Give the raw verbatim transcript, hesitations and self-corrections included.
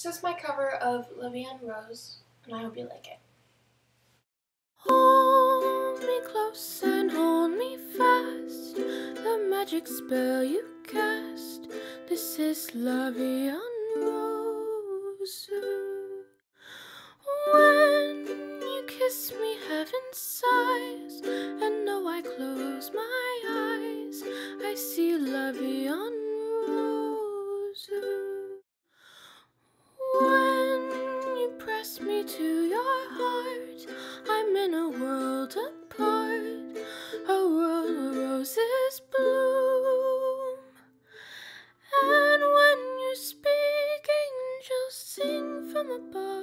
This is my cover of La Vie En Rose, and I hope you like it. Hold me close and hold me fast, the magic spell you cast. This is La Vie En Rose. When you kiss me, heaven sighs, and now I close my eyes, I see La Vie En Rose. When you press me to your heart, I'm in a world apart, a world where roses bloom. And when you speak, angels sing from above.